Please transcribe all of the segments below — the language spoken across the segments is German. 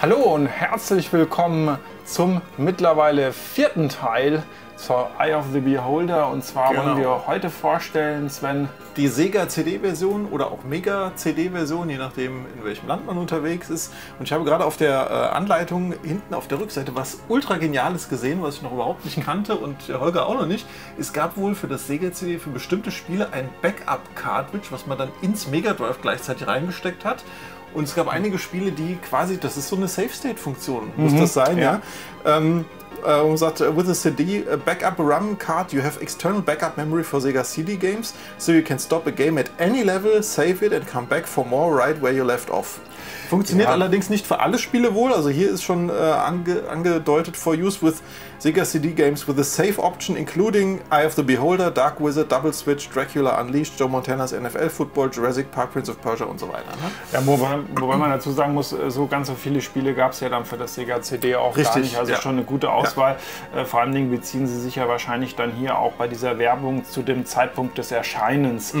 Hallo und herzlich willkommen zum mittlerweile vierten Teil zur Eye of the Beholder. Und zwar wollen wir heute vorstellen, Sven, die Sega-CD-Version oder auch Mega-CD-Version, je nachdem, in welchem Land man unterwegs ist. Und ich habe gerade auf der Anleitung hinten auf der Rückseite was ultra Geniales gesehen, was ich noch überhaupt nicht kannte und Holger auch noch nicht. Es gab wohl für das Sega-CD für bestimmte Spiele ein Backup-Cartridge, was man dann ins Mega Drive gleichzeitig reingesteckt hat. Und es gab einige Spiele, die quasi, das ist so eine Safe-State-Funktion, muss das sein, ja. Man sagt, with a CD backup RAM card, you have external backup memory for Sega CD games, so you can stop a game at any level, save it and come back for more right where you left off. Funktioniert allerdings nicht für alle Spiele wohl, also hier ist schon angedeutet, for use with Sega CD games with a save option including Eye of the Beholder, Dark Wizard, Double Switch, Dracula Unleashed, Joe Montanas NFL Football, Jurassic Park, Prince of Persia und so weiter. Ne? Ja, wobei man dazu sagen muss, so ganz so viele Spiele gab es ja dann für das Sega CD auch gar nicht, also schon eine gute Auswahl. Weil, vor allen Dingen beziehen sie sich ja wahrscheinlich dann hier auch bei dieser Werbung zu dem Zeitpunkt des Erscheinens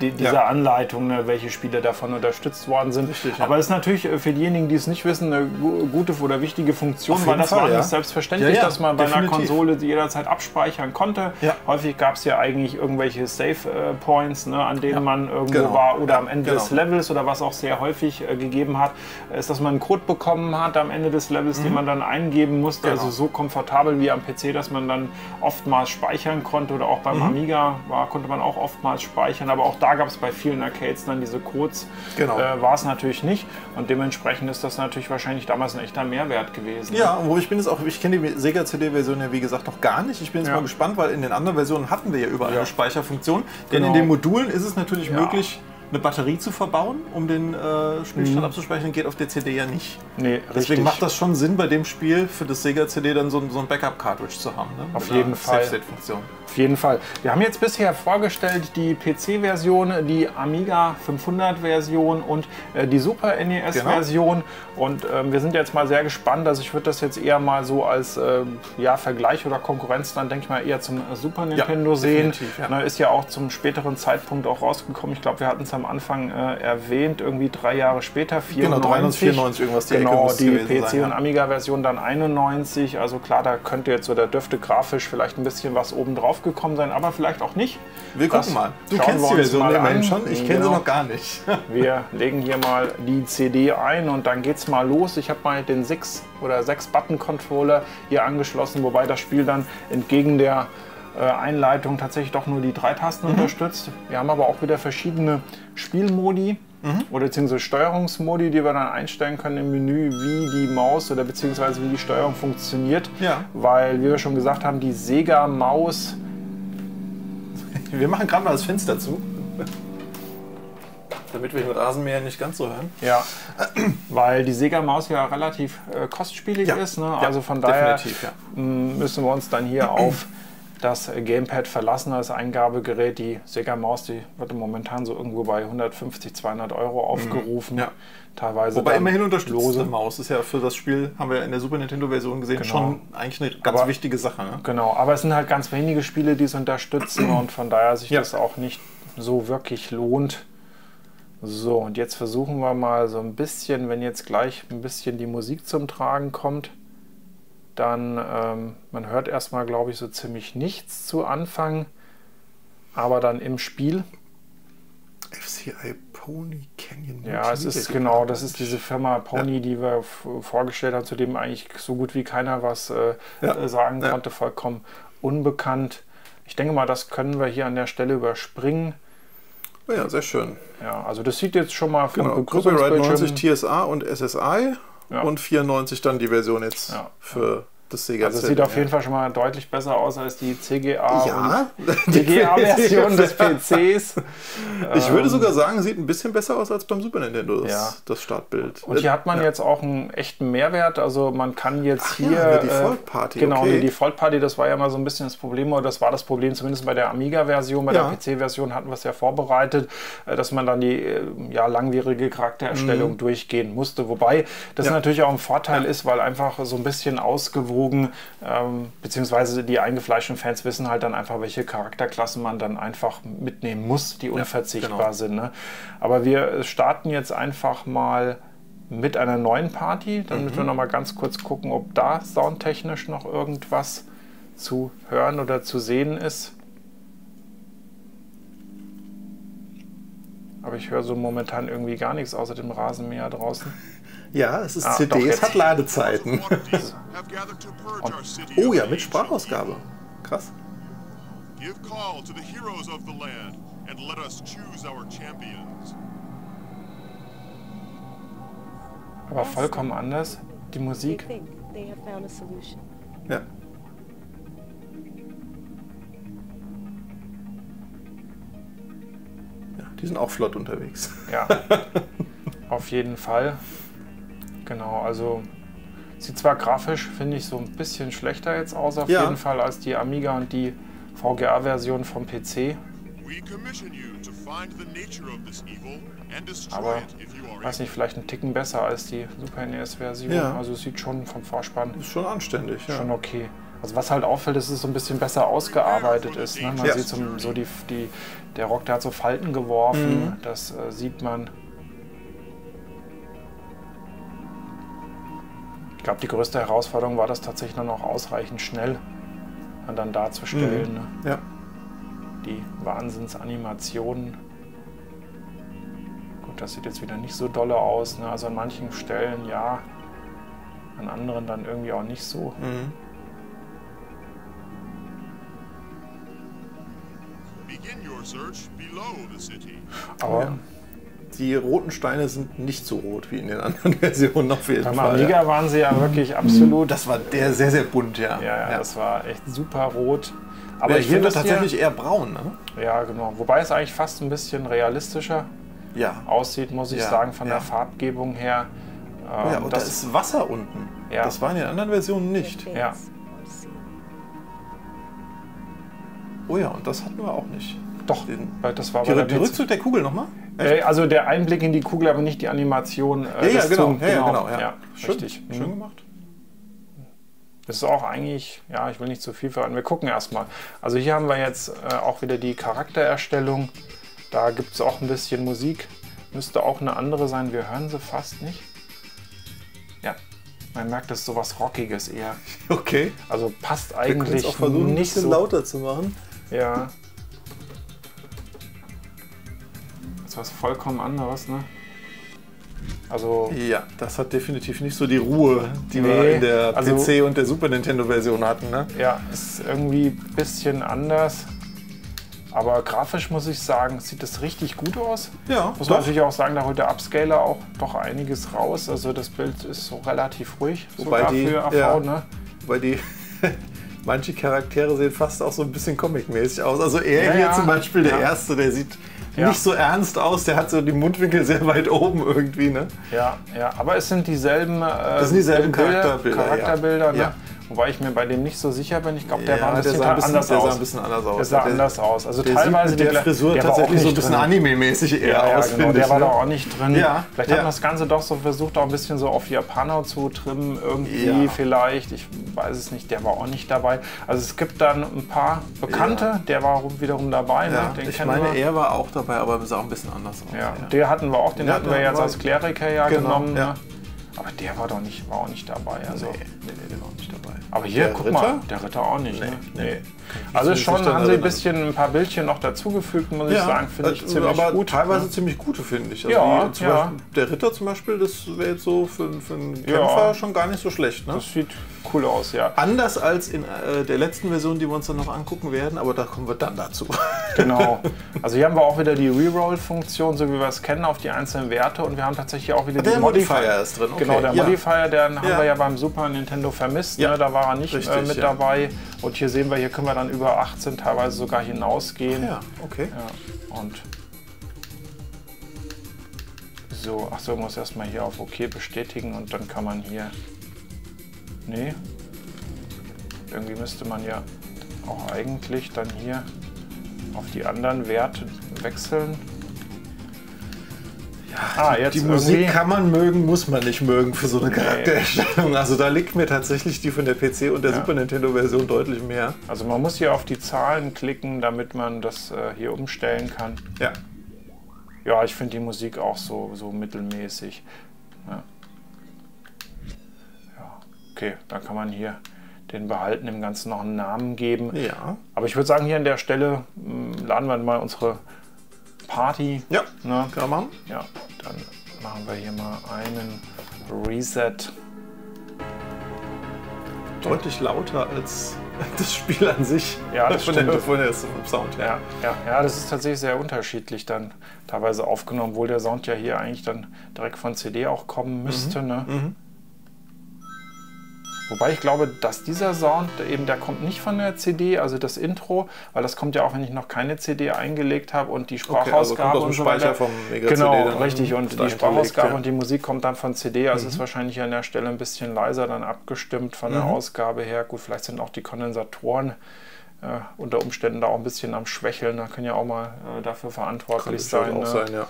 dieser Anleitung, ne, welche Spiele davon unterstützt worden sind. Richtig, aber es ist natürlich für diejenigen, die es nicht wissen, eine gute oder wichtige Funktion, weil das war nicht selbstverständlich, dass man bei einer Konsole die jederzeit abspeichern konnte. Ja. Häufig gab es ja eigentlich irgendwelche Save-Points, ne, an denen man irgendwo war oder am Ende des Levels oder was auch sehr häufig gegeben hat, ist, dass man einen Code bekommen hat am Ende des Levels, den man dann eingeben musste. Also so komfortabel wie am PC, dass man dann oftmals speichern konnte, oder auch beim Amiga konnte man auch oftmals speichern, aber auch da gab es bei vielen Arcades dann diese Codes, war es natürlich nicht, und dementsprechend ist das natürlich wahrscheinlich damals ein echter Mehrwert gewesen. Ja, wo ich bin jetzt auch, ich kenne die Sega CD-Version ja wie gesagt noch gar nicht, ich bin jetzt mal gespannt, weil in den anderen Versionen hatten wir ja überall eine Speicherfunktion, denn in den Modulen ist es natürlich möglich, eine Batterie zu verbauen, um den Spielstand abzuspeichern, geht auf der CD ja nicht. Nee, deswegen macht das schon Sinn, bei dem Spiel für das Sega-CD dann so ein Backup-Cartridge zu haben. Ne? Auf jeden Fall. Safe-State-Funktion. Auf jeden Fall. Wir haben jetzt bisher vorgestellt die PC-Version, die Amiga 500-Version und die Super NES-Version. Und wir sind jetzt mal sehr gespannt. Also ich würde das jetzt eher mal so als Vergleich oder Konkurrenz dann, denke ich mal, eher zum Super Nintendo sehen. Ja. Ist ja auch zum späteren Zeitpunkt auch rausgekommen. Ich glaube, wir hatten es am Anfang erwähnt, irgendwie 3 Jahre später, 94. Genau, 93, 94 irgendwas. Die PC- und Amiga-Version dann 91. Also klar, da könnte jetzt oder dürfte grafisch vielleicht ein bisschen was obendrauf gekommen sein, aber vielleicht auch nicht. Wir gucken mal. Du kennst die Version der Mensch schon, ich kenne sie noch gar nicht. Wir legen hier mal die CD ein und dann geht's mal los. Ich habe mal den 6-Button-Controller hier angeschlossen, wobei das Spiel dann entgegen der Einleitung tatsächlich doch nur die 3 Tasten unterstützt. Wir haben aber auch wieder verschiedene Spielmodi oder beziehungsweise Steuerungsmodi, die wir dann einstellen können im Menü, wie die Maus oder beziehungsweise wie die Steuerung funktioniert. Ja. Weil, wie wir schon gesagt haben, die Sega-Maus... Wir machen gerade mal das Fenster zu, damit wir den Rasenmäher nicht ganz so hören. Ja, weil die Sega-Maus ja relativ kostspielig ist. Ne? Also von daher müssen wir uns dann hier auf das Gamepad verlassen als Eingabegerät. Die Sega-Maus, die wird momentan so irgendwo bei 150, 200 Euro aufgerufen. Ja. Teilweise. Wobei immerhin unterstützte Maus ist ja für das Spiel, haben wir in der Super Nintendo Version gesehen, schon eigentlich eine ganz wichtige Sache. Ne? Genau, aber es sind halt ganz wenige Spiele, die es unterstützen und von daher sich das auch nicht so wirklich lohnt. So, und jetzt versuchen wir mal so ein bisschen, wenn jetzt gleich ein bisschen die Musik zum Tragen kommt, dann, man hört erstmal, glaube ich, so ziemlich nichts zu Anfang, aber dann im Spiel. FCI Pony Canyon. Ja, es ist genau, das ist diese Firma Pony, die wir vorgestellt haben, zu dem eigentlich so gut wie keiner was sagen konnte, vollkommen unbekannt. Ich denke mal, das können wir hier an der Stelle überspringen. Ja, sehr schön. Ja, also das sieht jetzt schon mal vom Copyright 90 TSA und SSI. Ja. Und 94 dann die Version jetzt für das Sega. Also es sieht auf jeden Fall schon mal deutlich besser aus als die CGA und CGA-Version des PCs. Ich würde sogar sagen, sieht ein bisschen besser aus als beim Super Nintendo, das Startbild. Und hier hat man jetzt auch einen echten Mehrwert. Also man kann jetzt die Default-Party. Genau, die Default-Party, das war ja mal so ein bisschen das Problem, oder das war das Problem zumindest bei der Amiga-Version. Bei der PC-Version hatten wir es ja vorbereitet, dass man dann die langwierige Charaktererstellung durchgehen musste. Wobei das natürlich auch ein Vorteil ist, weil einfach so ein bisschen ausgewogen, beziehungsweise die eingefleischten Fans wissen halt dann einfach, welche Charakterklassen man dann einfach mitnehmen muss, die unverzichtbar sind. Ne? Aber wir starten jetzt einfach mal mit einer neuen Party, damit wir nochmal ganz kurz gucken, ob da soundtechnisch noch irgendwas zu hören oder zu sehen ist. Aber ich höre so momentan irgendwie gar nichts außer dem Rasenmäher draußen. Ja, es ist CD, es hat Ladezeiten. Oh ja, mit Sprachausgabe. Krass. Aber vollkommen anders, die Musik. Ja. Die sind auch flott unterwegs. Ja, auf jeden Fall. Genau, also sieht zwar grafisch, finde ich, so ein bisschen schlechter jetzt aus, auf jeden Fall, als die Amiga und die VGA-Version vom PC. Aber, weiß nicht, vielleicht einen Ticken besser als die Super NES-Version. Ja. Also es sieht schon vom Vorspann... Ist schon anständig, ja. Schon okay. Also was halt auffällt, ist, dass es so ein bisschen besser ausgearbeitet ist. Ne? Man sieht so der Rock, der hat so Falten geworfen, das sieht man. Ich glaube, die größte Herausforderung war das tatsächlich dann auch ausreichend schnell und dann darzustellen. Ne? Ja. Die Wahnsinnsanimationen. Gut, das sieht jetzt wieder nicht so dolle aus. Ne? Also an manchen Stellen ja, an anderen dann irgendwie auch nicht so. Aber die roten Steine sind nicht so rot wie in den anderen Versionen auf jeden Fall. Bei Amiga waren sie ja wirklich absolut... Das war der sehr, sehr bunt, ja. Ja, das war echt super rot. Aber ja, ich finde tatsächlich eher braun, ne? Ja, genau. Wobei es eigentlich fast ein bisschen realistischer aussieht, muss ich sagen, von der Farbgebung her. Ja, und da ist Wasser unten. Ja. Das war in den anderen Versionen nicht. Ja. Oh ja, und das hatten wir auch nicht. Doch, weil das war bei der Rückzug der Kugel nochmal? Also der Einblick in die Kugel, aber nicht die Animation. Ja, genau. Schön, richtig. Schön gemacht. Das ist auch eigentlich, ja, ich will nicht zu viel verraten. Wir gucken erstmal. Also hier haben wir jetzt auch wieder die Charaktererstellung. Da gibt es auch ein bisschen Musik. Müsste auch eine andere sein. Wir hören sie fast nicht. Ja, man merkt, das ist sowas Rockiges eher. Okay. Also passt eigentlich nicht so. Wir können es auch versuchen, ein bisschen lauter zu machen. Ja. Was vollkommen anderes, ne? Also ja, das hat definitiv nicht so die Ruhe, die wir in der PC- und der Super Nintendo-Version hatten, ne? Ja, ist irgendwie ein bisschen anders, aber grafisch muss ich sagen, sieht das richtig gut aus. Ja, muss man natürlich auch sagen, da holt der Upscaler auch doch einiges raus, also das Bild ist so relativ ruhig, sogar für AV, ne? Wobei die... Manche Charaktere sehen fast auch so ein bisschen comicmäßig aus, also er hier zum Beispiel, der Erste, der sieht... Nicht so ernst aus, der hat so die Mundwinkel sehr weit oben irgendwie, ne? Ja, ja, aber es sind dieselben, das sind dieselben Charakterbilder, ne? Wobei ich mir bei dem nicht so sicher bin. Ich glaube, der war ein bisschen anders aus. Der sah ein bisschen anders aus. Der sah anders aus. Also teilweise der Frisur tatsächlich so ein bisschen anime-mäßig eher aus, finde ich. Der war da auch nicht drin. Vielleicht hat man das Ganze doch so versucht, auch ein bisschen so auf Japaner zu trimmen irgendwie vielleicht. Ich weiß es nicht. Der war auch nicht dabei. Also es gibt dann ein paar Bekannte. Der war wiederum dabei. Ich meine, er war auch dabei, aber sah auch ein bisschen anders aus. Ja, den hatten wir auch. Den hatten wir jetzt als Kleriker genommen. Aber der war doch nicht, war auch nicht dabei. Also. Nee, der war auch nicht dabei. Aber hier, guck mal, der Ritter auch nicht. Nee. Also schon haben sie ein paar Bildchen noch dazugefügt, muss ich sagen, finde ich ziemlich gut. Teilweise ziemlich gute, finde ich. Also der Ritter zum Beispiel, das wäre jetzt so für einen Kämpfer schon gar nicht so schlecht. Ne? Das sieht cool aus, ja. Anders als in der letzten Version, die wir uns dann noch angucken werden, aber da kommen wir dann dazu. Genau. Also hier haben wir auch wieder die Reroll-Funktion, so wie wir es kennen, auf die einzelnen Werte, und wir haben tatsächlich auch wieder die Modifier ist drin. Okay. Genau, der Modifier, den haben wir ja beim Super Nintendo vermisst, ne? Da war er nicht mit dabei, und hier sehen wir, hier können wir dann über 18 teilweise sogar hinausgehen. Ja, okay. Ja, und so, ach so, ich muss erstmal hier auf OK bestätigen und dann kann man hier. Nee. Irgendwie müsste man ja auch eigentlich dann hier auf die anderen Werte wechseln. Jetzt die Musik kann man mögen, muss man nicht mögen für so eine Charaktererstellung. Also da liegt mir tatsächlich die von der PC- und der Super Nintendo-Version deutlich mehr. Also man muss hier auf die Zahlen klicken, damit man das hier umstellen kann. Ja, ich finde die Musik auch so mittelmäßig. Ja. Okay, dann kann man hier den behalten, dem Ganzen noch einen Namen geben. Ja. Aber ich würde sagen, hier an der Stelle laden wir mal unsere Party. Ja, ne? Kann man. Ja, dann machen wir hier mal einen Reset. Deutlich lauter als das Spiel an sich. Ja, das stimmt. Von der Sound. Ja. Ja, das ist tatsächlich sehr unterschiedlich dann teilweise aufgenommen, obwohl der Sound ja hier eigentlich dann direkt von CD auch kommen müsste. Mhm. Ne? Mhm. Wobei ich glaube, dass dieser Sound eben, der kommt nicht von der CD, also das Intro, weil das kommt ja auch, wenn ich noch keine CD eingelegt habe und die Sprachausgabe und so weiter. Vom Mega CD dann richtig, und die Sprachausgabe und die Musik kommt dann von CD, also ist wahrscheinlich an der Stelle ein bisschen leiser dann abgestimmt von der Ausgabe her. Gut, vielleicht sind auch die Kondensatoren unter Umständen da auch ein bisschen am Schwächeln, da können ja auch mal dafür verantwortlich sein. Kann auch sein, ja.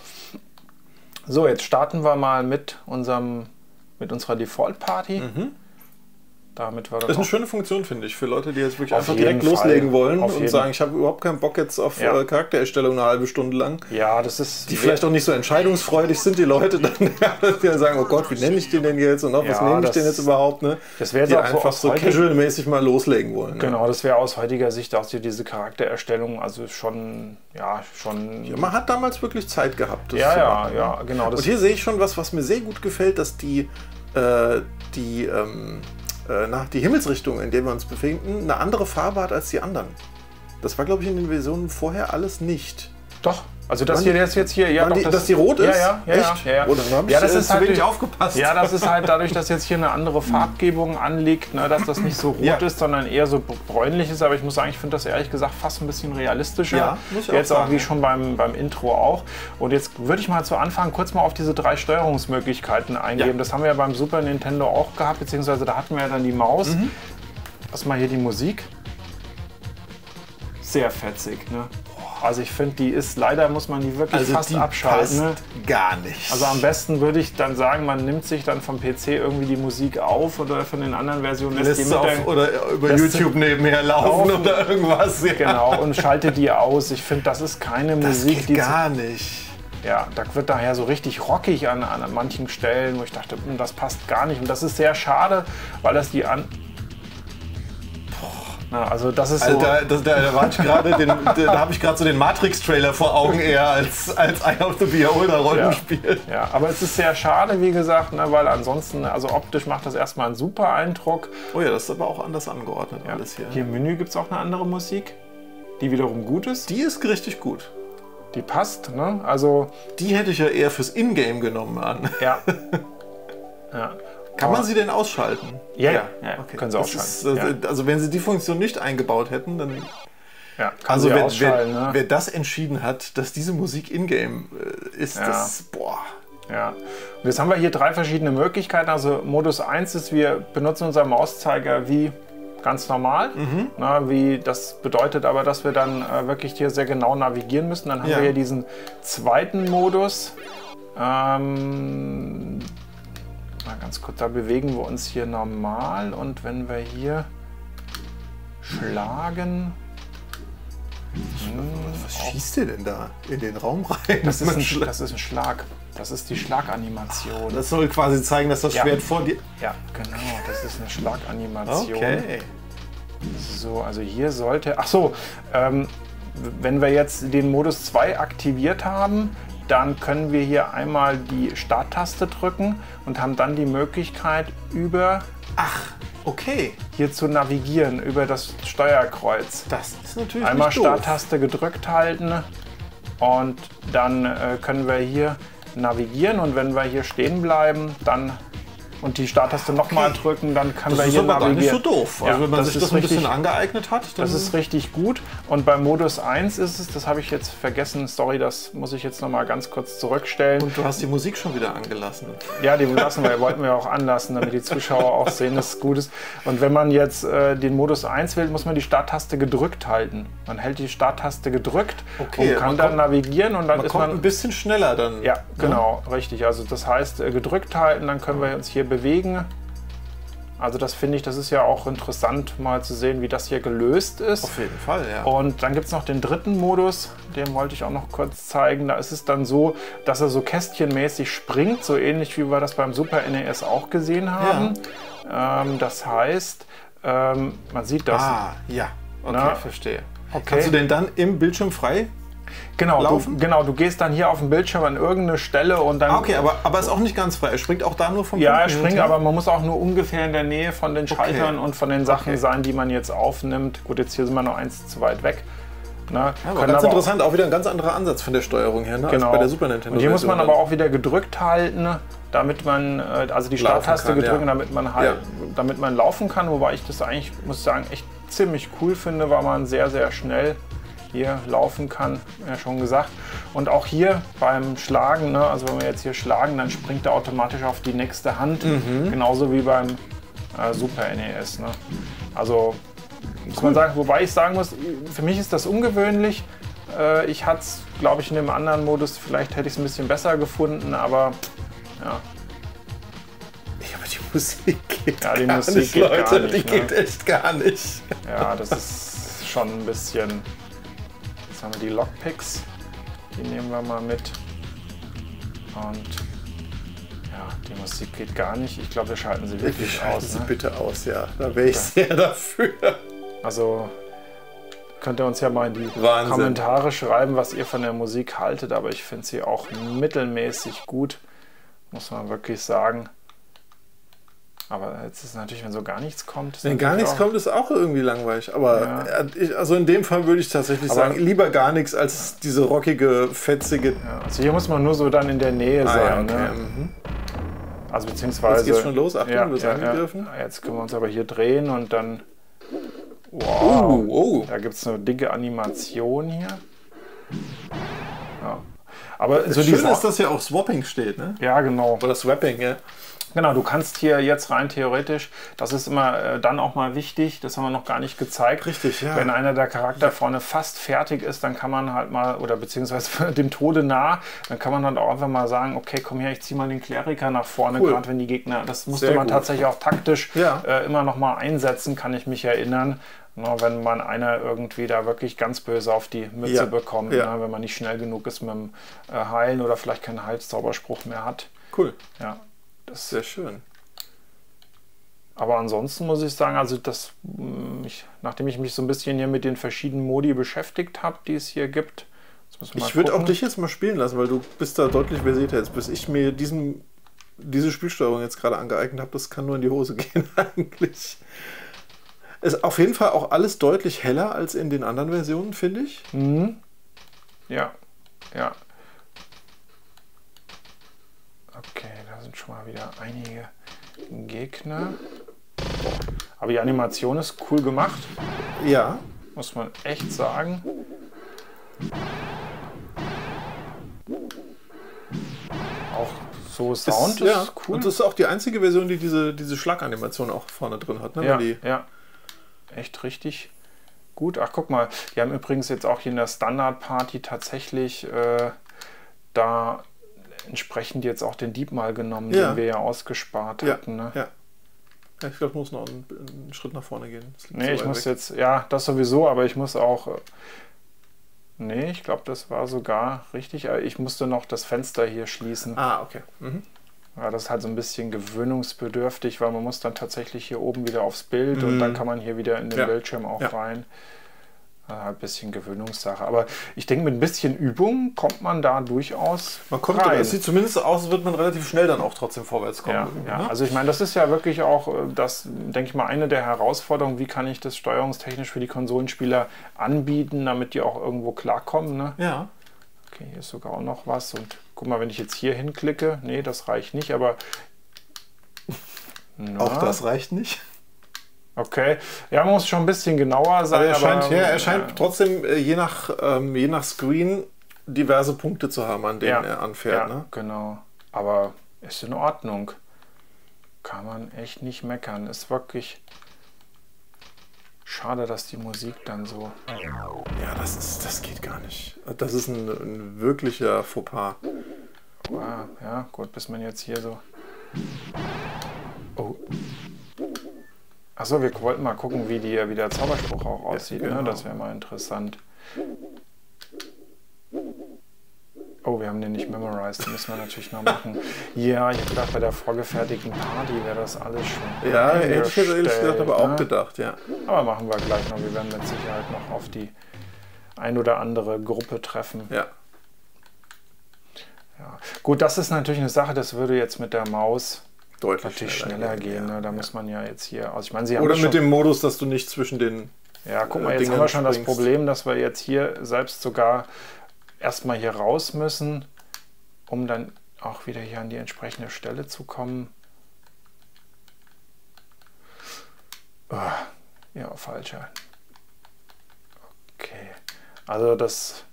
So, jetzt starten wir mal mit unserer Default-Party. Damit war das ist eine schöne Funktion, finde ich, für Leute, die jetzt wirklich auf einfach direkt loslegen wollen und sagen, ich habe überhaupt keinen Bock jetzt auf Charaktererstellung eine halbe Stunde lang. Ja, das ist... Die vielleicht auch nicht so entscheidungsfreudig sind, die Leute dann, die dann sagen, oh Gott, wie nenne ich den denn jetzt und auch, was nehme ich denn jetzt überhaupt, ne? Das wäre so einfach so casual-mäßig mal loslegen wollen. Genau, ja. Das wäre aus heutiger Sicht auch diese Charaktererstellung, also schon, ja, Ja, man hat damals wirklich Zeit gehabt. Das ja, genau. Das und hier sehe ich schon was mir sehr gut gefällt, dass die Himmelsrichtung, in der wir uns befinden, eine andere Farbe hat als die anderen. Das war, glaube ich, in den Versionen vorher alles nicht. Doch. Also das hier, das jetzt hier, ja, doch, dass die rot ist? Ja. Oder habe ich das ist halt wenig aufgepasst. Ja, das ist halt dadurch, dass jetzt hier eine andere Farbgebung anliegt, ne, dass das nicht so rot ist, sondern eher so bräunlich ist. Aber ich muss sagen, ich finde das ehrlich gesagt fast ein bisschen realistischer. Ja, muss ich jetzt auch sagen, wie schon beim Intro auch. Und jetzt würde ich mal zu Anfang kurz mal auf diese 3 Steuerungsmöglichkeiten eingeben. Ja. Das haben wir ja beim Super Nintendo auch gehabt, beziehungsweise da hatten wir ja dann die Maus. Erstmal hier die Musik. Sehr fetzig, ne? Also ich finde, die ist, leider muss man die wirklich fast abschalten. Passt gar nicht. Also am besten würde ich dann sagen, man nimmt sich dann vom PC irgendwie die Musik auf oder von den anderen Versionen lässt die mit oder über YouTube nebenher laufen oder irgendwas. Ja. Genau, und schaltet die aus. Ich finde, das ist keine Musik, die gar nicht. Ja, da wird daher so richtig rockig an manchen Stellen, wo ich dachte, das passt gar nicht. Und das ist sehr schade, weil das die an... Also das ist so. Da habe ich gerade so den Matrix-Trailer vor Augen eher als Eye of the Beholder Rollenspiel. Ja, ja, aber es ist sehr schade, wie gesagt, ne, weil ansonsten, also optisch macht das erstmal einen super Eindruck. Oh ja, das ist aber auch anders angeordnet alles hier. Hier im Menü gibt es auch eine andere Musik, die wiederum gut ist. Die ist richtig gut. Die passt, ne? Also die hätte ich ja eher fürs Ingame genommen an. Ja. Ja. Kann man sie denn ausschalten? Ja. Okay. Können sie ausschalten. Also wenn sie die Funktion nicht eingebaut hätten, dann... Ja, also wer das entschieden hat, dass diese Musik in-game ist, das... Boah. Ja. Und jetzt haben wir hier 3 verschiedene Möglichkeiten. Also Modus 1 ist, wir benutzen unseren Mauszeiger wie... ganz normal. Na, das bedeutet aber, dass wir dann wirklich hier sehr genau navigieren müssen. Dann haben wir hier diesen zweiten Modus. Mal ganz kurz, da bewegen wir uns hier normal und wenn wir hier schlagen... Was schießt ihr denn da in den Raum rein? Das ist ein Schlag. Das ist die Schlaganimation. Das soll quasi zeigen, dass das Schwert vor dir... Ja, genau. Das ist eine Schlaganimation. Okay. So, also hier sollte... Ach so, wenn wir jetzt den Modus 2 aktiviert haben, dann können wir hier einmal die Starttaste drücken und haben dann die Möglichkeit über... Ach, okay. Hier zu navigieren über das Steuerkreuz. Das ist natürlich einmal nicht doof. Starttaste gedrückt halten und dann können wir hier navigieren und wenn wir hier stehen bleiben, dann... Und die Starttaste nochmal drücken, dann kann man hier navigieren. Das ist aber gar nicht so doof. Also wenn man sich das ein bisschen angeeignet hat. Das ist richtig gut. Und bei Modus 1 ist es, das habe ich jetzt vergessen, sorry, das muss ich jetzt nochmal ganz kurz zurückstellen. Und du hast die Musik schon wieder angelassen. Ja, die wollten wir auch anlassen, damit die Zuschauer auch sehen, dass es gut ist. Und wenn man jetzt den Modus 1 wählt, muss man die Starttaste gedrückt halten. Man hält die Starttaste gedrückt und kann dann navigieren. Und dann ist man ein bisschen schneller dann. Ja, genau, richtig. Also das heißt, gedrückt halten, dann können wir uns hier bewegen. Also das finde ich, das ist ja auch interessant mal zu sehen, wie das hier gelöst ist. Auf jeden Fall, ja. Und dann gibt es noch den dritten Modus, den wollte ich auch noch kurz zeigen. Da ist es dann so, dass er so kästchenmäßig springt, so ähnlich wie wir das beim Super NES auch gesehen haben. Das heißt, man sieht das. Ah, ja. Okay, na? Verstehe. Okay. Kannst du denn dann im Bildschirm frei laufen? Genau, du gehst dann hier auf dem Bildschirm an irgendeine Stelle und dann... Okay, aber ist auch nicht ganz frei. Er springt auch da nur vom Bildschirm? Ja, er springt, aber man muss auch nur ungefähr in der Nähe von den Schaltern und von den Sachen sein, die man jetzt aufnimmt. Gut, jetzt hier sind wir noch eins zu weit weg. Na, ja, aber ganz interessant, auch wieder ein ganz anderer Ansatz von der Steuerung her, ne, als bei der Super Nintendo. Und hier muss man aber auch wieder gedrückt halten, damit man, also die Starttaste gedrückt, damit man halt, damit man laufen kann. Wobei ich das eigentlich, muss ich sagen, echt ziemlich cool finde, weil man sehr, sehr schnell hier laufen kann, ja schon gesagt. Und auch hier beim Schlagen, ne, also wenn wir jetzt hier schlagen, dann springt er automatisch auf die nächste Hand, genauso wie beim Super NES. Ne? Also muss man sagen, wobei ich sagen muss, für mich ist das ungewöhnlich. Ich hatte es, glaube ich, in dem anderen Modus, vielleicht hätte ich es ein bisschen besser gefunden, aber ja. Ja, aber die Musik geht gar nicht, Leute. Die geht echt gar nicht. Ja, das ist schon ein bisschen... Jetzt haben wir die Lockpicks, die nehmen wir mal mit. Und ja, die Musik geht gar nicht. Ich glaube, wir schalten sie wirklich aus. Wir schalten sie bitte aus, ja. Da wäre ich sehr dafür. Also könnt ihr uns ja mal in die Kommentare schreiben, was ihr von der Musik haltet. Aber ich finde sie auch mittelmäßig gut, muss man wirklich sagen. Aber jetzt ist es natürlich, wenn so gar nichts kommt... Wenn gar nichts kommt, ist auch irgendwie langweilig. Aber ja, also in dem Fall würde ich tatsächlich sagen, lieber gar nichts als diese rockige, fetzige... Ja, also hier muss man nur so dann in der Nähe sein. Ja, okay. Ne? Also beziehungsweise... Jetzt geht's schon los, Achtung, wir sind angegriffen. Ja. Jetzt können wir uns aber hier drehen und dann... Wow, da gibt es eine dicke Animation hier. Ja. Aber so schön ist, dass hier auch Swapping steht, ne? Ja, genau. Oder Swapping, ja. Genau, du kannst hier jetzt rein theoretisch, das ist immer dann auch mal wichtig, das haben wir noch gar nicht gezeigt. Richtig, ja. Wenn einer der Charakter vorne fast fertig ist, dann kann man halt mal, oder beziehungsweise dem Tode nah, dann kann man halt auch einfach mal sagen, okay, komm her, ich zieh mal den Kleriker nach vorne, gerade wenn die Gegner, das musste man tatsächlich auch taktisch immer noch mal einsetzen, kann ich mich erinnern. Na, wenn man einer irgendwie da wirklich ganz böse auf die Mütze bekommt, na, wenn man nicht schnell genug ist mit dem Heilen oder vielleicht keinen Heilszauberspruch mehr hat. Cool. Ja. Das ist sehr schön. Aber ansonsten muss ich sagen, also das, nachdem ich mich so ein bisschen hier mit den verschiedenen Modi beschäftigt habe, die es hier gibt. Ich würde auch dich jetzt mal spielen lassen, weil du bist da deutlich versierter jetzt. Bis ich mir diese Spielsteuerung jetzt gerade angeeignet habe, das kann nur in die Hose gehen eigentlich. Ist auf jeden Fall auch alles deutlich heller als in den anderen Versionen, finde ich. Mhm. Ja, ja. Okay, da sind schon mal wieder einige Gegner. Aber die Animation ist cool gemacht. Ja. Muss man echt sagen. Auch so Sound ist cool. Und das ist auch die einzige Version, die diese Schlaganimation auch vorne drin hat. Ne? Ja, echt richtig gut. Ach, guck mal, die haben übrigens jetzt auch hier in der Standard-Party tatsächlich da... entsprechend jetzt auch den Diebmal genommen, den wir ja ausgespart hatten. Ne? Ja. Ich glaube, ich muss noch einen Schritt nach vorne gehen. Nee, ich muss jetzt, das sowieso, aber ich muss auch, nee, ich glaube, das war sogar richtig, aber ich musste noch das Fenster hier schließen. Ah, okay. Mhm. Ja, das ist halt so ein bisschen gewöhnungsbedürftig, weil man muss dann tatsächlich hier oben wieder aufs Bild und dann kann man hier wieder in den Bildschirm auch rein. Ein bisschen Gewöhnungssache, aber ich denke, mit ein bisschen Übung kommt man da durchaus rein. Es sieht zumindest aus, wird man relativ schnell dann auch trotzdem vorwärts kommen. Ja, ja. Also ich meine, das ist ja wirklich auch, das denke ich mal, eine der Herausforderungen, wie kann ich das steuerungstechnisch für die Konsolenspieler anbieten, damit die auch irgendwo klarkommen. Ne? Ja. Okay, hier ist sogar auch noch was und guck mal, wenn ich jetzt hier hinklicke, nee, das reicht nicht, aber... Auch das reicht nicht. Okay, ja, man muss schon ein bisschen genauer sein. Aber er scheint trotzdem je nach Screen diverse Punkte zu haben, an denen er anfährt. Ja, ne? Genau. Aber ist in Ordnung. Kann man echt nicht meckern. Ist wirklich schade, dass die Musik dann so... Ja, das geht gar nicht. Das ist ein wirklicher Fauxpas. Ah, ja, gut, bis man jetzt hier so... Oh... Achso, wir wollten mal gucken, wie der Zauberspruch auch aussieht. Ja, genau. Ne? Das wäre mal interessant. Oh, wir haben den nicht memorized, den müssen wir natürlich noch machen. Ja, ich dachte, bei der vorgefertigten Party wäre das alles schon. Ja, hätte ich ehrlich gesagt aber auch gedacht, ja. Aber machen wir gleich noch, wir werden mit Sicherheit noch auf die ein oder andere Gruppe treffen. Ja. Ja. Gut, das ist natürlich eine Sache, das würde jetzt mit der Maus deutlich schneller gehen. Ne? Da muss man ja jetzt hier aus. Ich meine, sie haben oder mit dem Modus, dass du nicht zwischen den. Ja, guck mal, jetzt Dingern haben wir schon das Problem, dass wir jetzt hier selbst sogar erstmal hier raus müssen, um dann auch wieder hier an die entsprechende Stelle zu kommen. Oh, ja, falscher. Okay. Also das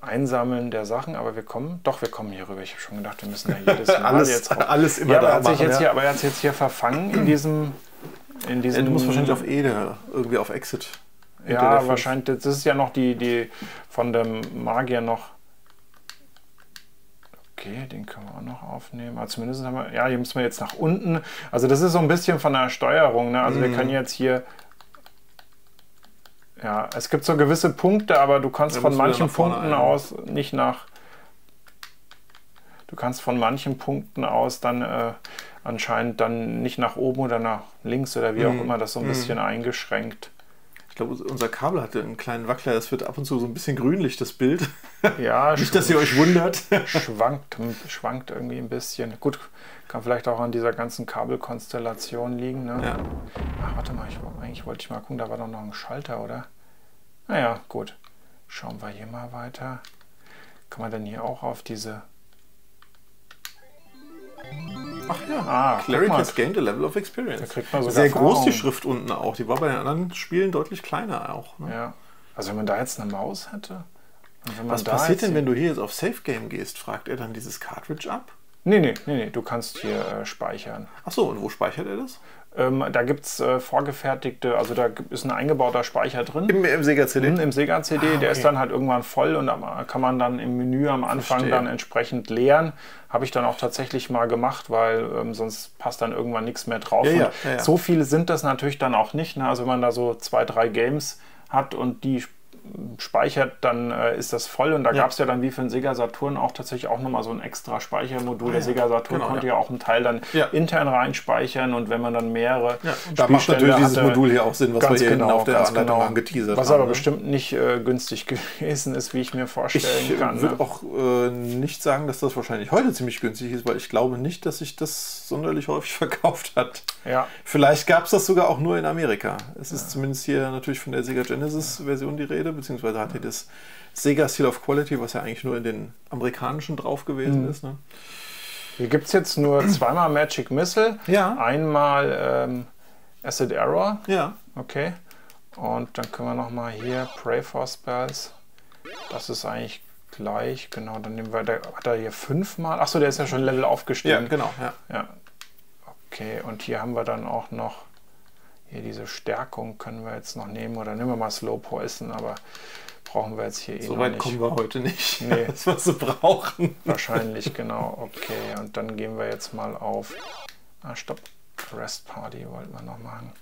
Einsammeln der Sachen, aber wir kommen, doch, wir kommen hier rüber. Ich habe schon gedacht, wir müssen ja jedes Mal jetzt raus. Alles immer ja, da machen, jetzt ja. Hier, aber er hat sich jetzt hier verfangen in diesem... Ja, du musst wahrscheinlich auf Ede, irgendwie auf Exit. Ja, wahrscheinlich. Das ist ja noch die von dem Magier noch. Okay, den können wir auch noch aufnehmen. Also zumindest haben wir, ja, hier müssen wir jetzt nach unten. Also das ist so ein bisschen von der Steuerung. Ne? Also wir können jetzt hier, ja, es gibt so gewisse Punkte, aber du kannst von manchen Punkten aus nicht nach, du kannst von manchen Punkten aus dann anscheinend dann nicht nach oben oder nach links oder wie auch immer, das so ein bisschen eingeschränkt. Ich glaube, unser Kabel hatte einen kleinen Wackler, das wird ab und zu so ein bisschen grünlich, das Bild. Ja, nicht, dass ihr euch wundert. Schwankt irgendwie ein bisschen. Gut, kann vielleicht auch an dieser ganzen Kabelkonstellation liegen. Ne? Ja. Ach, warte mal, eigentlich wollte ich mal gucken, da war doch noch ein Schalter, oder? Naja, gut. Schauen wir hier mal weiter. Kann man denn hier auch auf diese... Ach ja, Cleric has gained a level of experience. Da kriegt man sogar sehr groß die Schrift unten auch. Die war bei den anderen Spielen deutlich kleiner auch. Ne? Ja. Also wenn man da jetzt eine Maus hätte. Und wenn man Was passiert denn, wenn du hier jetzt auf Save Game gehst? Fragt er dann dieses Cartridge ab? Nee. Du kannst hier speichern. Ach so, und wo speichert er das? Da gibt es vorgefertigte, also da ist ein eingebauter Speicher drin. Im Sega-CD? Im Sega-CD, okay. Der ist dann halt irgendwann voll und kann man dann im Menü am Anfang dann entsprechend leeren. Habe ich dann auch tatsächlich mal gemacht, weil sonst passt dann irgendwann nichts mehr drauf. Ja. So viele sind das natürlich dann auch nicht. Ne? Also wenn man da so 2, 3 Games hat und die speichert, dann ist das voll. Und da gab es ja dann wie für den Sega Saturn auch tatsächlich auch nochmal so ein extra Speichermodul. Der Sega Saturn konnte ja auch einen Teil dann intern reinspeichern und wenn man dann mehrere da macht natürlich dieses Modul hier auch Sinn, was wir hier auf der Anleitung angeteasert haben. Was aber bestimmt nicht günstig gewesen ist, wie ich mir vorstellen kann. Ich würde auch nicht sagen, dass das wahrscheinlich heute ziemlich günstig ist, weil ich glaube nicht, dass sich das sonderlich häufig verkauft hat. Ja. Vielleicht gab es das sogar auch nur in Amerika. Es ist zumindest hier natürlich von der Sega Genesis Version die Rede, beziehungsweise hat hier das Sega Seal of Quality, was ja eigentlich nur in den amerikanischen drauf gewesen ist. Ne? Hier gibt es jetzt nur zweimal Magic Missile, einmal Acid Error. Ja. Okay. Und dann können wir nochmal hier Pray for Spells. Das ist eigentlich gleich, genau. Dann nehmen wir, der hat er hier 5-mal. Achso, der ist ja schon Level aufgestiegen. Ja, genau. Ja. Okay, und hier haben wir dann auch noch. Hier diese Stärkung können wir jetzt noch nehmen oder nehmen wir mal Slow Poison, aber brauchen wir jetzt hier so weit noch nicht. Kommen wir heute nicht, nee. Das was wir brauchen. Wahrscheinlich, genau. Okay, und dann gehen wir jetzt mal auf... stopp. Rest Party wollten wir noch machen.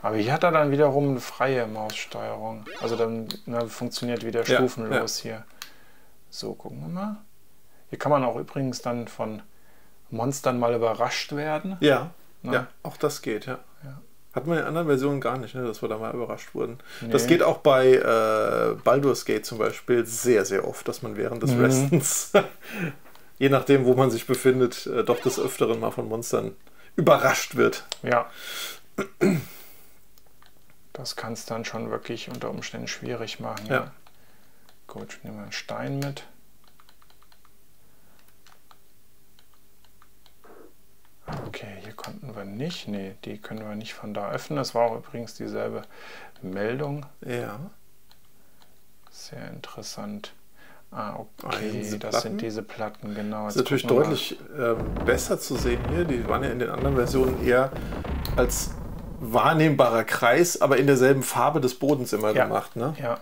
Aber hier hat er dann wiederum eine freie Maussteuerung. Also dann funktioniert wieder stufenlos hier. So, gucken wir mal. Hier kann man auch übrigens dann von Monstern mal überrascht werden. Ja. Ja, auch das geht, ja. Hat man in anderen Versionen gar nicht, ne, dass wir da mal überrascht wurden. Nee. Das geht auch bei Baldur's Gate zum Beispiel sehr, sehr oft, dass man während des Restens, je nachdem, wo man sich befindet, doch des Öfteren mal von Monstern überrascht wird. Ja. Das kann es dann schon wirklich unter Umständen schwierig machen. Ja. Gut, nehmen wir einen Stein mit. Okay, hier konnten wir nicht. Nee, die können wir nicht von da öffnen. Das war auch übrigens dieselbe Meldung. Ja. Sehr interessant. Okay, das sind diese Platten, genau. Das ist natürlich deutlich besser zu sehen hier. Die waren ja in den anderen Versionen eher als wahrnehmbarer Kreis, aber in derselben Farbe des Bodens immer gemacht. Ne? Ja.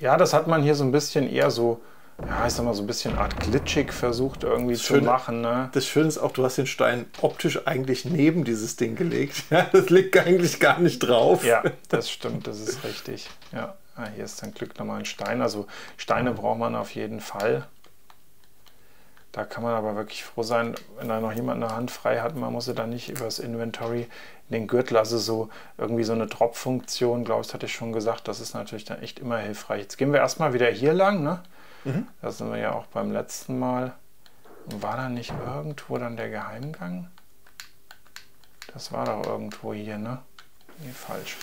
Ja, das hat man hier so ein bisschen eher so... Ja, ich sag mal, so ein bisschen Art glitschig versucht irgendwie zu machen. Ne? Das Schöne ist auch, du hast den Stein optisch eigentlich neben dieses Ding gelegt. Ja, das liegt eigentlich gar nicht drauf. Ja, das stimmt, das ist richtig. Ja, hier ist dann Glück nochmal ein Stein. Also Steine braucht man auf jeden Fall. Da kann man aber wirklich froh sein, wenn da noch jemand eine Hand frei hat. Man muss sie dann nicht über das Inventory in den Gürtel, also so irgendwie so eine Drop-Funktion, glaube ich, hatte ich schon gesagt. Das ist natürlich dann echt immer hilfreich. Jetzt gehen wir erstmal wieder hier lang, ne? Mhm. Da sind wir ja auch beim letzten Mal. War da nicht irgendwo dann der Geheimgang? Das war doch irgendwo hier, ne? Nee, falsch.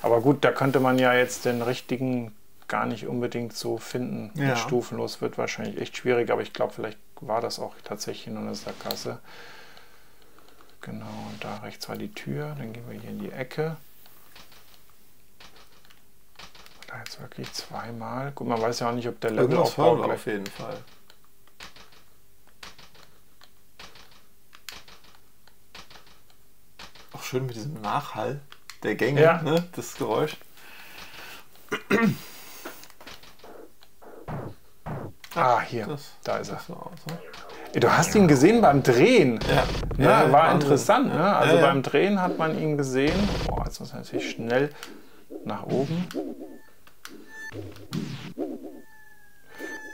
Aber gut, da könnte man ja jetzt den richtigen gar nicht unbedingt so finden. Ja. Stufenlos wird wahrscheinlich echt schwierig, aber ich glaube, vielleicht war das auch tatsächlich nur eine Sackgasse. Genau, und da rechts war die Tür. Dann gehen wir hier in die Ecke. Da jetzt wirklich zweimal. Gut, man weiß ja auch nicht, ob der Level aufbaut. Auf jeden Fall. Auch schön mit diesem Nachhall der Gänge, ja, ne? Das Geräusch. Ah, hier, da ist er. Du hast ihn gesehen beim Drehen. Ja. Ja, ja, war Wahnsinn. Interessant. Ne? Also ja, ja, beim Drehen hat man ihn gesehen. Boah, jetzt muss er natürlich schnell nach oben.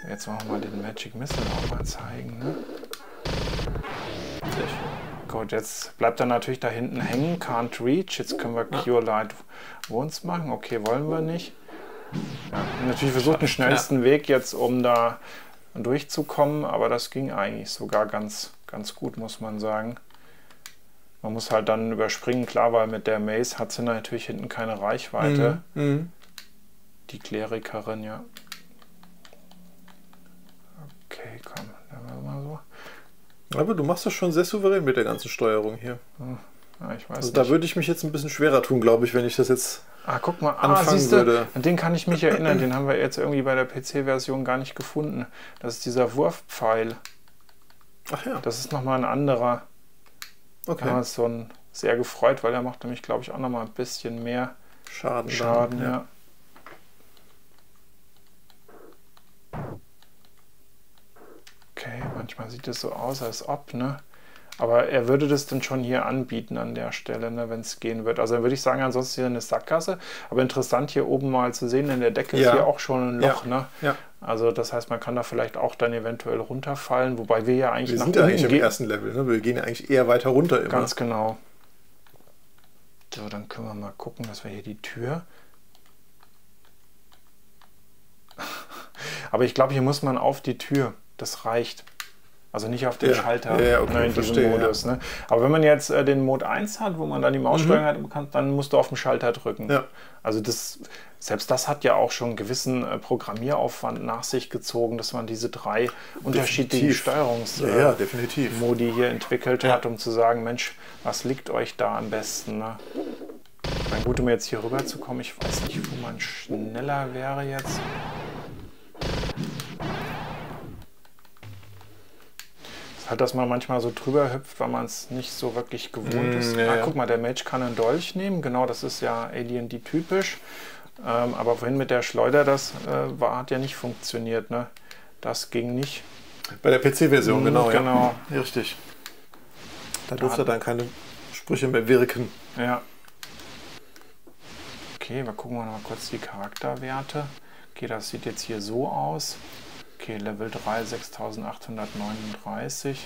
Jetzt machen wir mal den Magic Missile auch mal zeigen. Ne? Gut, jetzt bleibt er natürlich da hinten hängen. Can't reach. Jetzt können wir Cure Light Wounds machen. Okay, wollen wir nicht. Ja, natürlich versucht den schnellsten Weg jetzt, um da durchzukommen, aber das ging eigentlich sogar ganz gut, muss man sagen. Man muss halt dann überspringen, klar, weil mit der Maze hat sie natürlich hinten keine Reichweite. Mhm. Die Klerikerin, ja. Okay, komm, dann mal so. Aber du machst das schon sehr souverän mit der ganzen Steuerung hier. Ja, ich weiß also nicht. Da würde ich mich jetzt ein bisschen schwerer tun, glaube ich, wenn ich das jetzt... Ah, guck mal, siehste, an den kann ich mich erinnern, den haben wir jetzt irgendwie bei der PC-Version gar nicht gefunden. Das ist dieser Wurfpfeil. Ach ja. Das ist nochmal ein anderer. Okay. Da haben wir uns schon sehr gefreut, weil er macht nämlich, glaube ich, auch nochmal ein bisschen mehr Schaden. Schaden, ja. Okay, manchmal sieht das so aus, als ob, ne? Aber er würde das dann schon hier anbieten an der Stelle, ne, wenn es gehen wird. Also dann würde ich sagen, ansonsten hier eine Sackgasse. Aber interessant hier oben mal zu sehen, in der Decke ist hier auch schon ein Loch. Ja. Ne? Ja. Also das heißt, man kann da vielleicht auch dann eventuell runterfallen, wobei wir ja eigentlich... Wir sind ja eigentlich im ersten Level, ne? Wir gehen ja eigentlich eher weiter runter immer. Ganz genau. So, dann können wir mal gucken, dass wir hier die Tür... Aber ich glaube, hier muss man auf die Tür. Das reicht. Also nicht auf den Schalter okay, in diesem Modus. Ja. Ne? Aber wenn man jetzt den Mode 1 hat, wo man dann die Maussteuerung hat, dann musst du auf den Schalter drücken. Ja. Also das, selbst das hat ja auch schon einen gewissen Programmieraufwand nach sich gezogen, dass man diese drei unterschiedlichen Steuerungsmodi hier entwickelt hat, um zu sagen, Mensch, was liegt euch da am besten? Ne? Dann gut, um jetzt hier rüber zu kommen, ich weiß nicht, wo man schneller wäre jetzt. Halt, dass man manchmal so drüber hüpft, weil man es nicht so wirklich gewohnt ist. Ja, guck mal, der Mage kann einen Dolch nehmen. Genau, das ist ja AD&D typisch. Aber vorhin mit der Schleuder, das hat ja nicht funktioniert. Ne? Das ging nicht. Bei der PC-Version, genau. Ja, richtig. Da durfte dann keine Sprüche mehr wirken. Ja. Okay, wir gucken mal kurz die Charakterwerte. Okay, das sieht jetzt hier so aus. Okay, Level 3, 6839.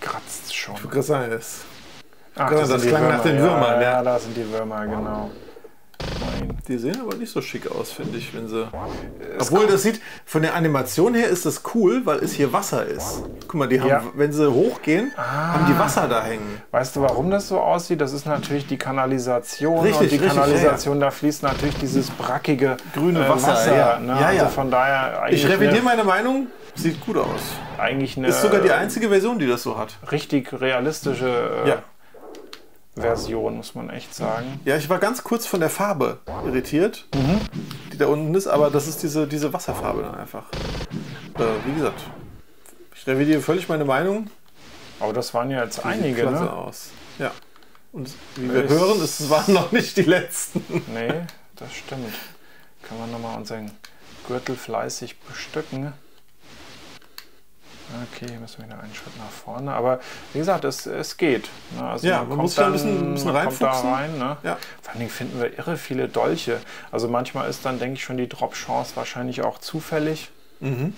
Kratzt schon. Ich würde sagen, das klang nach den Würmern. Ja, da sind die Würmer, genau. Die sehen aber nicht so schick aus, finde ich, wenn sie... Obwohl, das sieht... Von der Animation her ist das cool, weil es hier Wasser ist. Guck mal, die haben, wenn sie hochgehen, haben die Wasser da hängen. Weißt du, warum das so aussieht? Das ist natürlich die Kanalisation. Richtig, und die Kanalisation, da fließt natürlich dieses brackige grüne Wasser. Ja. Ne? Ja, ja. Also von daher... Ich revidiere meine Meinung, sieht gut aus. Eigentlich eine... Ist sogar die einzige Version, die das so hat. Richtig realistische... Version, muss man echt sagen. Ja, ich war ganz kurz von der Farbe irritiert, die da unten ist, aber das ist diese Wasserfarbe dann einfach. Wie gesagt, ich revidiere völlig meine Meinung. Aber das waren ja jetzt einige, klasse, ne? Aus. Ja. Und wie wir hören, es waren noch nicht die letzten. Nee, das stimmt. Kann man nochmal unseren Gürtel fleißig bestücken. Okay, müssen wir wieder einen Schritt nach vorne. Aber wie gesagt, es geht. Also ja, man muss da ein bisschen reinfuchsen. Da rein, ne? Ja. Vor allen Dingen finden wir irre viele Dolche. Also manchmal ist dann, denke ich, schon die Drop-Chance wahrscheinlich auch zufällig. Mhm.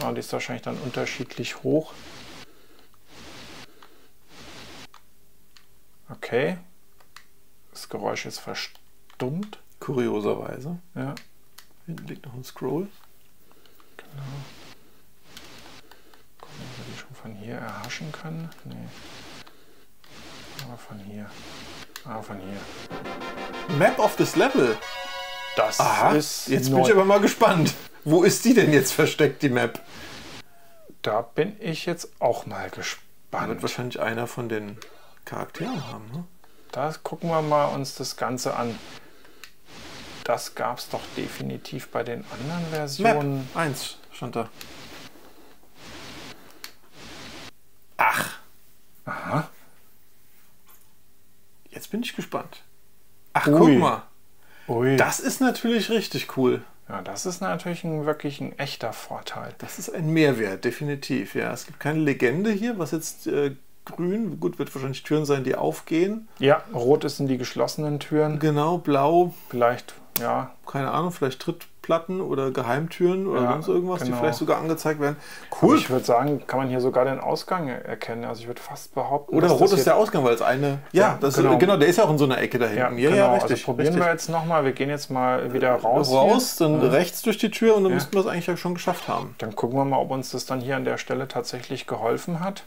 Ja, die ist wahrscheinlich dann unterschiedlich hoch. Okay. Das Geräusch ist verstummt. Kurioserweise. Ja. Hinten liegt noch ein Scroll. Genau. Gucken, ob wir die schon von hier erhaschen können. Nee. Aber von hier. Ah, von hier. Map of this Level. Das ist jetzt neu. Bin ich aber mal gespannt. Wo ist die denn jetzt versteckt, die Map? Da bin ich jetzt auch mal gespannt. Da wird wahrscheinlich einer von den Charakteren haben, ne? Da gucken wir mal uns das Ganze an. Das gab es doch definitiv bei den anderen Versionen. Map 1 stand da. Ach. Aha. Jetzt bin ich gespannt. Ach, ui. Guck mal. Ui. Das ist natürlich richtig cool. Ja, das ist natürlich wirklich ein echter Vorteil. Das ist ein Mehrwert, definitiv. Ja, es gibt keine Legende hier, was jetzt... Grün, gut, wird wahrscheinlich Türen sein, die aufgehen. Ja, rot sind die geschlossenen Türen. Genau, blau. Vielleicht, ja. Keine Ahnung, vielleicht Trittplatten oder Geheimtüren oder ja, sonst irgendwas, genau, die vielleicht sogar angezeigt werden. Cool. Also ich würde sagen, kann man hier sogar den Ausgang erkennen. Also ich würde fast behaupten... Oder rot ist der Ausgang, weil es eine... Ja, ja, das genau. Ist, genau, der ist ja auch in so einer Ecke da hinten. Ja, genau. Ja, richtig, also probieren richtig. Wir jetzt nochmal. Wir gehen jetzt mal wieder raus. Raus, hier. Dann rechts durch die Tür und dann müssten wir es eigentlich schon geschafft haben. Dann gucken wir mal, ob uns das dann hier an der Stelle tatsächlich geholfen hat.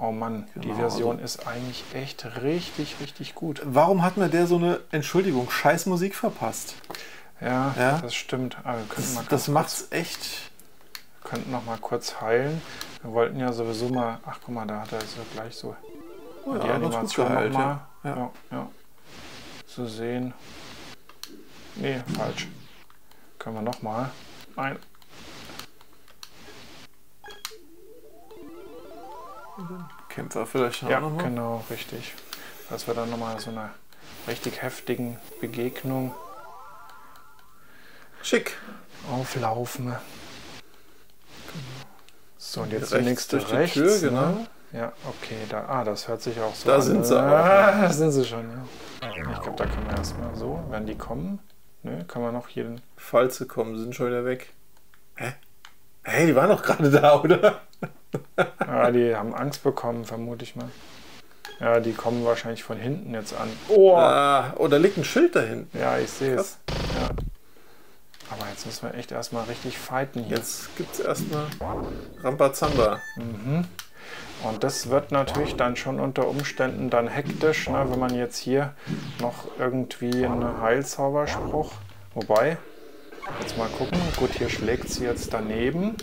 Oh Mann, genau, die Version ist eigentlich echt richtig gut. Warum hat mir der so eine, Entschuldigung, scheiß Musik verpasst? Ja, ja? Das stimmt. Aber wir das macht's echt... Wir könnten noch mal kurz heilen. Wir wollten ja sowieso mal... Ach, guck mal, da hat er so gleich so... Oh ja, die Animation noch mal. Ja. Ja, ja. Zu sehen. Nee, falsch. Können wir noch mal... Nein. Kämpfer vielleicht auch nochmal. Ja, genau, richtig. Dass wir dann nochmal so einer richtig heftigen Begegnung schick auflaufen. Genau. So, und jetzt zunächst durch die Tür, genau. Ne? Ja, okay, da, das hört sich auch so an. Sind sie auch. Da sind sie schon, ja. Ich glaube, da können wir erstmal so, wenn die kommen. Ne, kann man noch jeden... Falls sie kommen, sind schon wieder weg. Hä? Hey, die waren doch gerade da, oder? Ja, die haben Angst bekommen, vermute ich mal. Ja, die kommen wahrscheinlich von hinten jetzt an. Oh, da liegt ein Schild da hinten. Ja, ich sehe es. Ja. Aber jetzt müssen wir echt erstmal richtig fighten hier. Jetzt gibt es erstmal Rambazamba. Mhm. Und das wird natürlich dann schon unter Umständen dann hektisch, ne, wenn man jetzt hier noch irgendwie einen Heilzauberspruch... Wobei, jetzt mal gucken. Gut, hier schlägt sie jetzt daneben.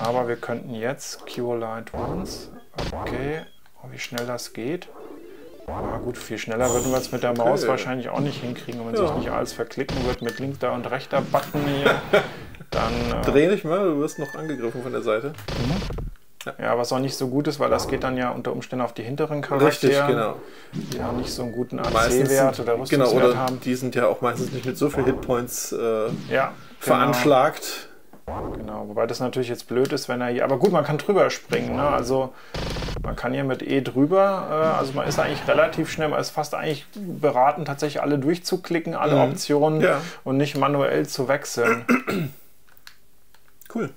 Aber wir könnten jetzt Cure Light Wounds. Okay, wie schnell das geht. Na gut, viel schneller würden wir es mit der Maus wahrscheinlich auch nicht hinkriegen, wenn man sich nicht alles verklicken wird mit linker und rechter Button hier. Dann, dreh dich mal, du wirst noch angegriffen von der Seite. Mhm. Ja, was auch nicht so gut ist, weil das geht dann ja unter Umständen auf die hinteren Charaktere. Richtig, genau. Die haben nicht so einen guten AC-Wert oder Rüstungswert haben. Die sind ja auch meistens nicht mit so viel Hitpoints veranschlagt. Genau, wobei das natürlich jetzt blöd ist, wenn er hier... Aber gut, man kann drüber springen, ne? Also man kann hier mit E drüber, also man ist eigentlich relativ schnell, man ist fast eigentlich beraten, tatsächlich alle durchzuklicken, alle Optionen und nicht manuell zu wechseln. Cool.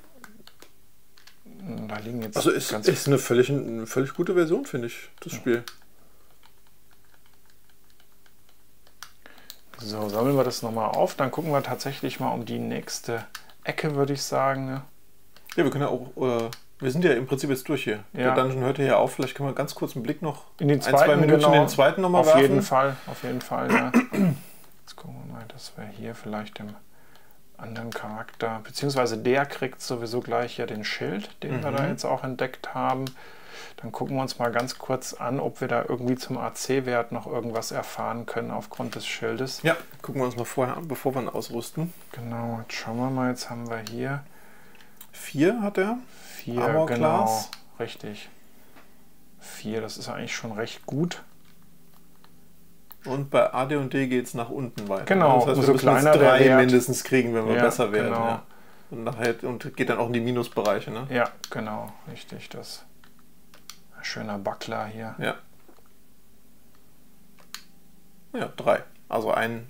Da liegen jetzt... Also ist eine völlig gute Version, finde ich, das Spiel. So, sammeln wir das nochmal auf, dann gucken wir tatsächlich mal um die nächste... Ecke, würde ich sagen. Ne? Ja, wir können ja auch, wir sind ja im Prinzip jetzt durch hier. Ja. Der Dungeon hörte ja auf, vielleicht können wir ganz kurz einen Blick noch in den zweiten, in den zweiten nochmal werfen. Auf jeden Fall, ja. Jetzt gucken wir mal, dass wir hier vielleicht dem anderen Charakter, beziehungsweise der kriegt sowieso gleich ja den Schild, den wir da jetzt auch entdeckt haben. Dann gucken wir uns mal ganz kurz an, ob wir da irgendwie zum AC-Wert noch irgendwas erfahren können aufgrund des Schildes. Ja, gucken wir uns mal vorher an, bevor wir ihn ausrüsten. Genau, jetzt schauen wir mal, jetzt haben wir hier... 4 hat er. 4, Armor Class. Genau, richtig. 4, das ist eigentlich schon recht gut. Und bei AD und D geht es nach unten weiter. Genau, das heißt, wir müssen jetzt 3 mindestens kriegen, wenn wir besser werden. Genau. Ja. Und geht dann auch in die Minusbereiche, ne? Ja, genau, richtig. Das ein schöner Buckler hier. Ja. Ja, 3. Also ein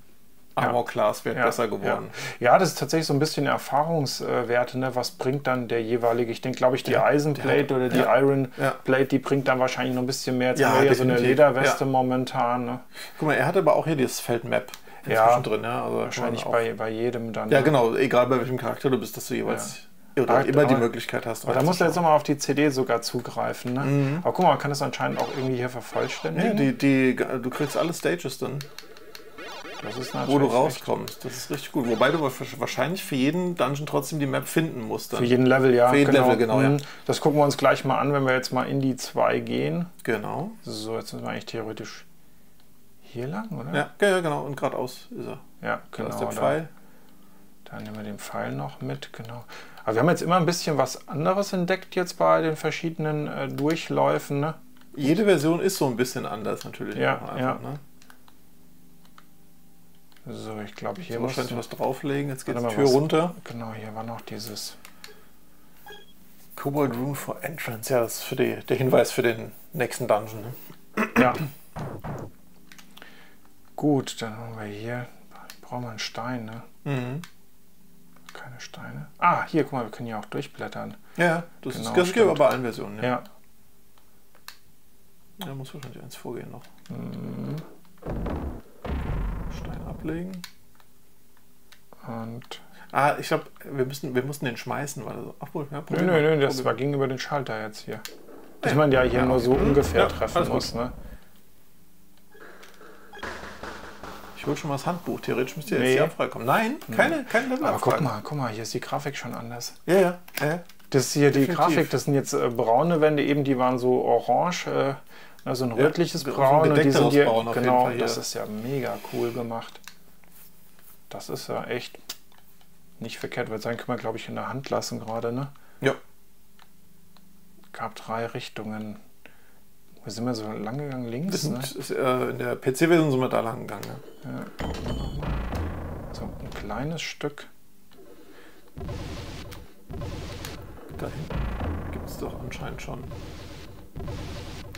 Armor-Class wäre besser geworden. Ja. Ja, das ist tatsächlich so ein bisschen Erfahrungswerte, ne? Was bringt dann der jeweilige, ich denke, glaube ich, die Eisenplate oder die Ironplate, die bringt dann wahrscheinlich noch ein bisschen mehr. Jetzt haben wir hier so eine Lederweste momentan. Ne? Guck mal, er hat aber auch hier dieses Feldmap inzwischen drin. Ne? Also wahrscheinlich bei jedem dann. Ja, genau, egal bei welchem Charakter du bist, dass du jeweils... Oder immer die Möglichkeit hast. Aber da musst du jetzt nochmal auf die CD sogar zugreifen. Ne? Mhm. Aber guck mal, man kann das anscheinend auch irgendwie hier vervollständigen. Nee, du kriegst alle Stages dann. Das ist natürlich, wo du rauskommst. Das ist richtig gut. Wobei du wahrscheinlich für jeden Dungeon trotzdem die Map finden musst. Dann. Für jeden Level, ja. Für jeden Level, genau. Ja. Das gucken wir uns gleich mal an, wenn wir jetzt mal in die 2 gehen. Genau. So, jetzt müssen wir eigentlich theoretisch hier lang, oder? Ja, genau. Und geradeaus ist er. Ja, genau. Da ist der Pfeil. Da nehmen wir den Pfeil noch mit, genau. Aber wir haben jetzt immer ein bisschen was anderes entdeckt jetzt bei den verschiedenen Durchläufen. Ne? Jede Version ist so ein bisschen anders natürlich. Ja, einfach, ja. Ne? So, ich glaube, hier muss ich was drauflegen. Jetzt geht die Tür runter. Genau, hier war noch dieses... Kobold Room for Entrance. Ja, das ist für der Hinweis für den nächsten Dungeon. Ne? Ja. Gut, dann haben wir hier... Brauchen wir einen Stein, ne? Mhm. Keine Steine. Ah, hier, guck mal, wir können ja auch durchblättern. Ja, das geht aber bei allen Versionen. Ja. Da muss wahrscheinlich eins vorgehen noch. Mhm. Stein ablegen. Und... Ah, ich glaube, wir mussten den schmeißen, weil das... Obwohl, ja, nö, das ging über den Schalter jetzt hier. Dass man ja hier nur so ungefähr treffen muss, ne? Ich hol schon mal das Handbuch, theoretisch müsst ihr jetzt hier freikommen. Nein, keine Levelabfrage. Aber guck mal, hier ist die Grafik schon anders. Ja. Das hier, die Grafik, das sind jetzt braune Wände, eben die waren so orange, also ein rötliches Braun. Und die sind hier, genau, das ist ja mega cool gemacht. Das ist ja echt nicht verkehrt, weil sein können wir, glaube ich, in der Hand lassen gerade, ne? Ja. Gab 3 Richtungen. Wir sind wir so lang gegangen, links? In der PC-Version sind wir da lang gegangen. Ne? Ja. So ein kleines Stück. Da hinten gibt es doch anscheinend schon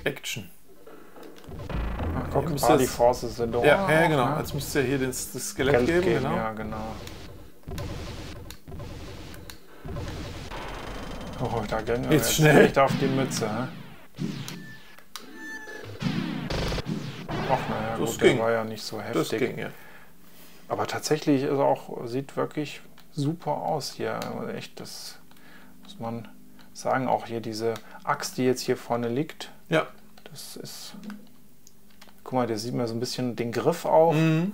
Action. Ach, guck, die Forces sind doch. Ja, genau. Ne? Jetzt müsst ihr hier das Skelett geben. Genau. Ja, genau. Oh, da gehen wir jetzt schnell auf die Mütze. Ne? Ach, naja, das ging. Der war ja nicht so heftig. Das ging, ja. Aber tatsächlich ist auch, sieht wirklich super aus hier. Also echt, das muss man sagen. Auch hier diese Axt, die jetzt hier vorne liegt. Ja. Das ist. Guck mal, da sieht man so ein bisschen den Griff auch. Mhm.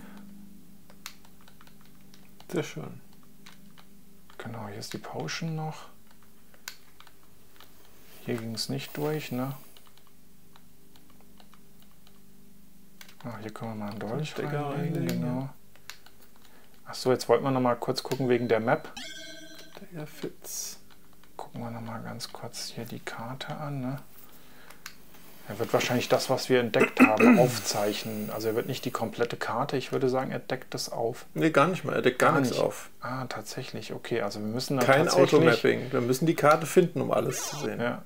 Sehr schön. Genau, hier ist die Potion noch. Hier ging es nicht durch, ne? Ah, hier können wir mal einen Dolch reinlegen, genau. Achso, jetzt wollten wir noch mal kurz gucken wegen der Map. Der fit's. Gucken wir noch mal ganz kurz hier die Karte an. Ne? Er wird wahrscheinlich das, was wir entdeckt haben, aufzeichnen. Also er wird nicht die komplette Karte, ich würde sagen, er deckt das auf. Nee, gar nicht mal, er deckt gar nichts auf. Ah, tatsächlich, okay. Also wir müssen dann kein Automapping, wir müssen die Karte finden, um alles zu sehen. Ja.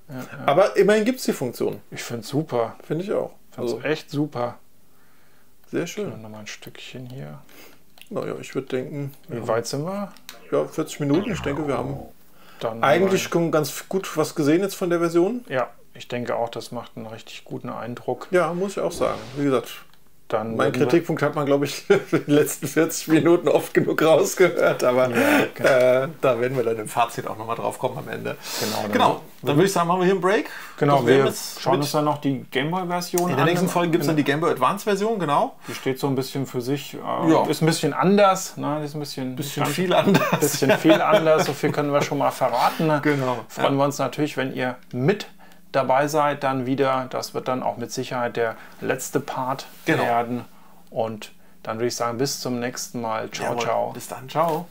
Aber immerhin gibt es die Funktion. Ich finde es super. Finde ich auch. Also echt super. Sehr schön. Noch mal ein Stückchen hier. Naja, ich würde denken... Wie weit sind wir? Ja, 40 Minuten. Ich denke, wir haben dann eigentlich ganz gut was gesehen jetzt von der Version. Ja, ich denke auch, das macht einen richtig guten Eindruck. Ja, muss ich auch sagen. Wie gesagt, mein Kritikpunkt hat man, glaube ich, in den letzten 40 Minuten oft genug rausgehört. Aber ja, da werden wir dann im Fazit auch nochmal drauf kommen am Ende. Genau. Dann würde ich sagen, machen wir hier einen Break. Genau, wir schauen uns dann noch die Gameboy-Version an. In der nächsten Folge gibt es dann die Gameboy Advance-Version, genau. Die steht so ein bisschen für sich, ist ein bisschen anders. Ne? Ist ein bisschen viel anders. Ein bisschen viel anders, so viel können wir schon mal verraten. Ne? Genau. Freuen wir uns natürlich, wenn ihr mit dabei seid, dann wieder. Das wird dann auch mit Sicherheit der letzte Part werden. Und dann würde ich sagen, bis zum nächsten Mal. Ciao, ciao. Bis dann, ciao.